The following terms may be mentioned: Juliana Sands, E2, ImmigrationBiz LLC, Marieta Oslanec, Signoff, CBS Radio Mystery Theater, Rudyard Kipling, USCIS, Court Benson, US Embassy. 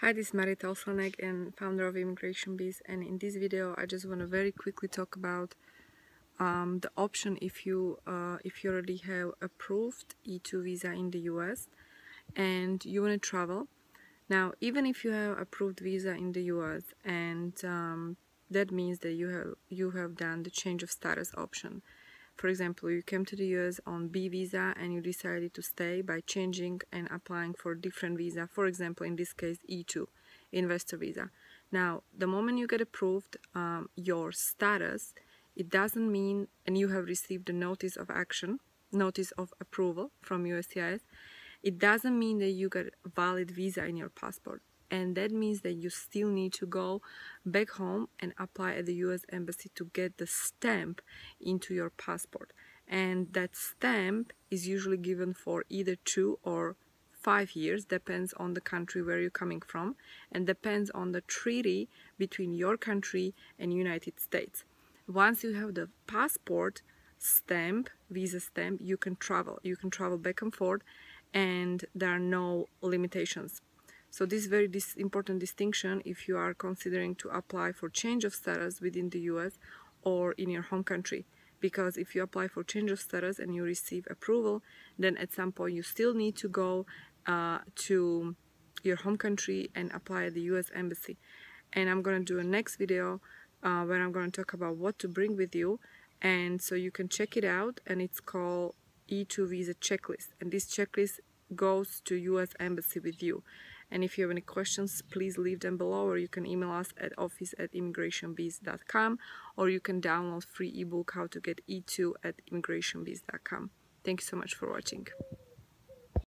Hi, this is Marieta Oslanec and founder of ImmigrationBiz, and in this video I just want to very quickly talk about the option if you already have approved E2 visa in the US and you want to travel. Now, even if you have approved visa in the US, and that means that you have done the change of status option. For example, you came to the US on B visa and you decided to stay by changing and applying for a different visa, for example, in this case E2, investor visa. Now, the moment you get approved, your status, it doesn't mean, and you have received a notice of action, notice of approval from USCIS, it doesn't mean that you got a valid visa in your passport. And that means that you still need to go back home and apply at the US Embassy to get the stamp into your passport. And that stamp is usually given for either 2 or 5 years, depends on the country where you're coming from, and depends on the treaty between your country and United States. Once you have the passport stamp, visa stamp, you can travel. You can travel back and forth, and there are no limitations. So this is very important distinction if you are considering to apply for change of status within the US or in your home country. Because if you apply for change of status and you receive approval, then at some point you still need to go to your home country and apply at the US Embassy. And I'm going to do a next video where I'm going to talk about what to bring with you. And so you can check it out, and it's called E2 Visa Checklist. And this checklist goes to US Embassy with you. And if you have any questions, please leave them below, or you can email us at office@immigrationbiz.com, or you can download free ebook How to Get E2 at immigrationbiz.com. Thank you so much for watching.